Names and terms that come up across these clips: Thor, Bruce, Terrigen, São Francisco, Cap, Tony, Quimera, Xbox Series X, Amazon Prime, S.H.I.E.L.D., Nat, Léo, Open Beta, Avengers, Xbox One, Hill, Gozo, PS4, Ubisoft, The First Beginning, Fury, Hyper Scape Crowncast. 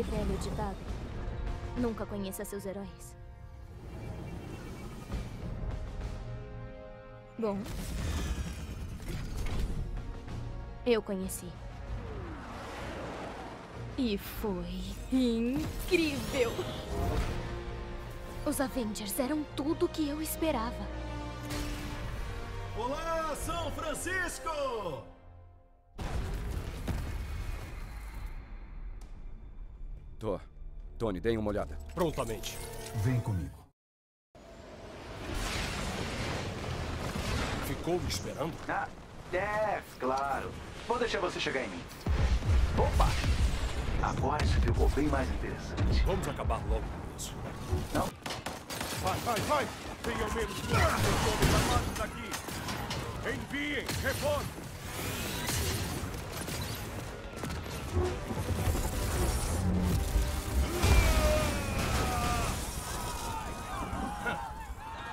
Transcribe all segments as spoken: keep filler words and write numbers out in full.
Aquele velho ditado. Nunca conheça seus heróis. Bom. Eu conheci. E foi incrível! Os Avengers eram tudo o que eu esperava. Olá, São Francisco! Thor, Tony, deem uma olhada. Prontamente. Vem comigo. Ficou me esperando? Ah, é, claro. Vou deixar você chegar em mim. Opa! Agora isso ficou bem mais interessante. Vamos acabar logo com isso. Não? Vai, vai, vai! Tenham menos pessoas armadas aqui! Enviem reforços!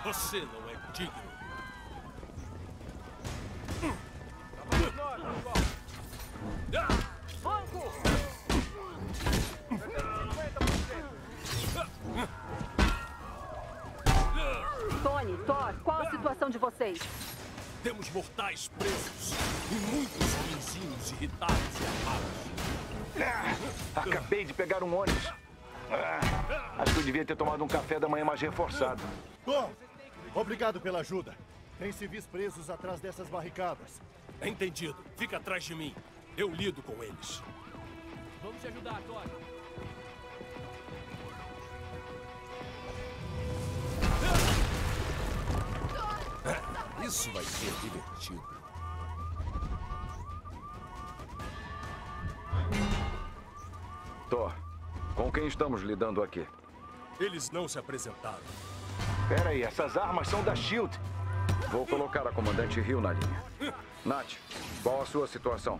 Você não é digno. Tony, Thor, qual a situação de vocês? Temos mortais presos e muitos vizinhos irritados e armados. Ah, acabei de pegar um ônibus. Ah, acho que eu devia ter tomado um café da manhã mais reforçado. Thor, obrigado pela ajuda. Tem civis presos atrás dessas barricadas. Entendido. Fica atrás de mim. Eu lido com eles. Vamos te ajudar, Thor. Isso vai ser divertido. Thor, com quem estamos lidando aqui? Eles não se apresentaram. Espera aí, essas armas são da S H I E L D. Vou colocar a comandante Hill na linha. Nat, qual a sua situação?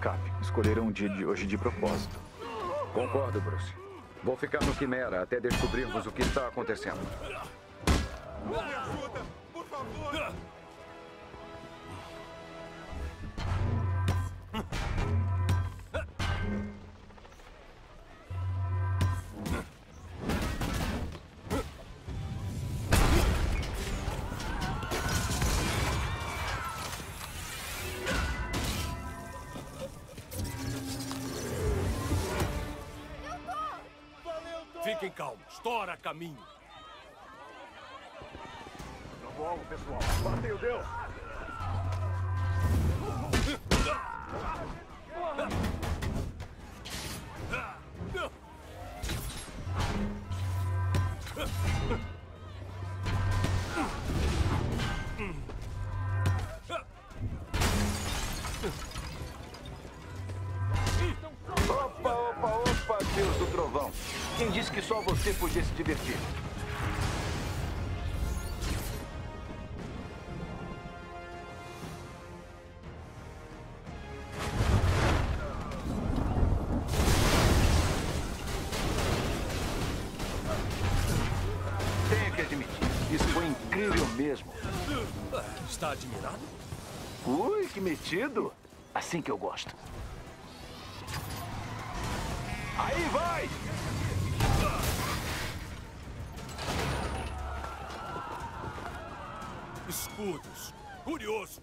Cap, escolheram um dia de hoje de propósito. Concordo, Bruce. Vou ficar no Quimera até descobrirmos o que está acontecendo. Me ajuda! Fiquem calmos, estoura caminho. Alvo, pessoal. Bateu, Deus! Opa, opa, opa, Deus do trovão! Quem disse que só você podia se divertir? Está admirado? Ui, que metido! Assim que eu gosto. Aí vai! Escudos. Curioso.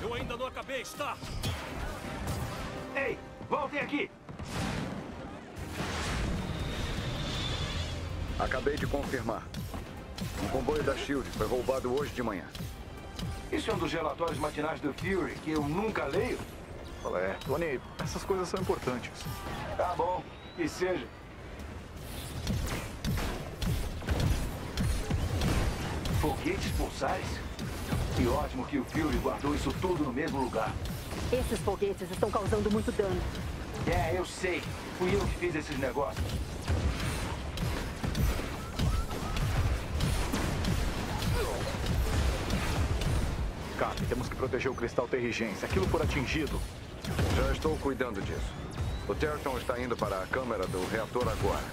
Eu ainda não acabei, está? Ei, voltem aqui! Acabei de confirmar. O comboio da S H I E L D foi roubado hoje de manhã. Isso é um dos relatórios matinais do Fury que eu nunca leio? Fala, é. Tony, essas coisas são importantes. Tá bom, que seja. Foguetes pulsares? Que ótimo que o Fury guardou isso tudo no mesmo lugar. Esses foguetes estão causando muito dano. É, eu sei. Fui eu que fiz esses negócios. Cap, temos que proteger o Cristal Terrigen. Se aquilo for atingido... Já estou cuidando disso. O Terrigen está indo para a câmara do reator agora.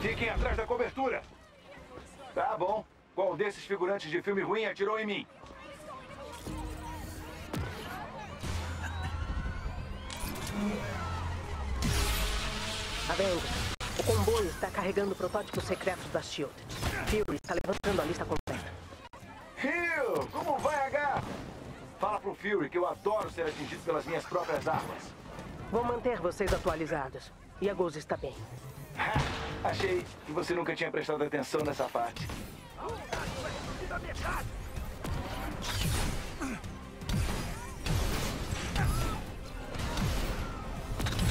Fiquem atrás da cobertura. Tá bom. Qual desses figurantes de filme ruim atirou em mim? Avengers, o comboio está carregando protótipos secretos da S H I E L D Fury está levantando a lista completa. Hill, como vai a gata? Fala pro Fury que eu adoro ser atingido pelas minhas próprias armas. Vou manter vocês atualizados. E a Gozo está bem. Achei que você nunca tinha prestado atenção nessa parte.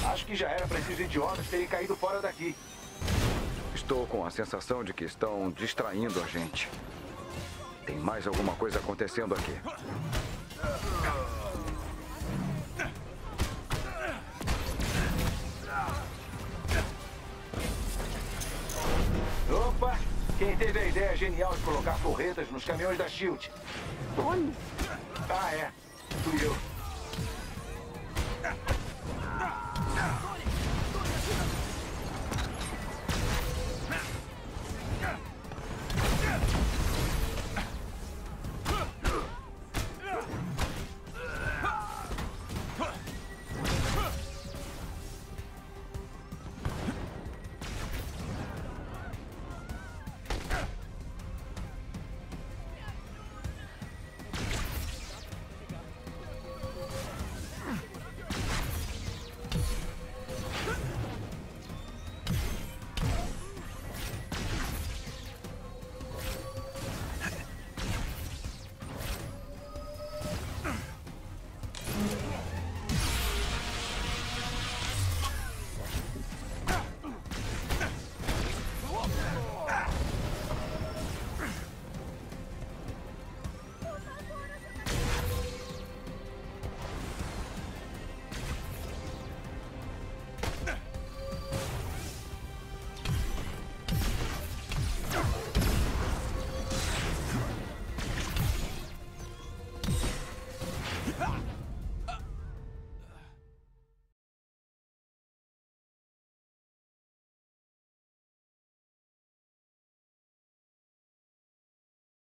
Acho que já era para esses idiotas terem caído fora daqui. Estou com a sensação de que estão distraindo a gente. Tem mais alguma coisa acontecendo aqui. Opa! Quem teve a ideia genial de colocar forretas nos caminhões da S H I E L D? Tony? Ah, é. Fui eu.